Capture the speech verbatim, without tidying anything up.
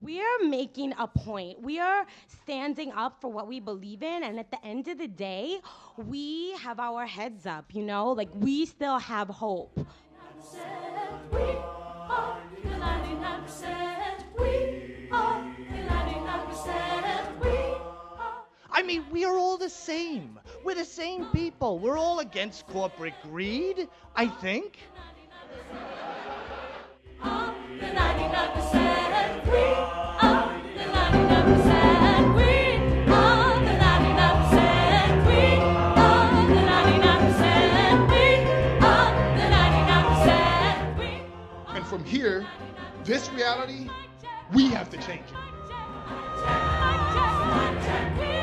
We are making a point. We are standing up for what we believe in, and at the end of the day, we have our heads up, you know? Like, we still have hope. We are the ninety-nine percent. We are the ninety-nine percent. We are. I mean, we are all the same. We're the same people. We're all against corporate greed, I think. I'm the ninety-nine percent. We are the ninety-nine percent. We are the ninety-nine percent. We are the ninety-nine percent. We are the ninety-nine percent. We are. And from here, this reality, we have to change it.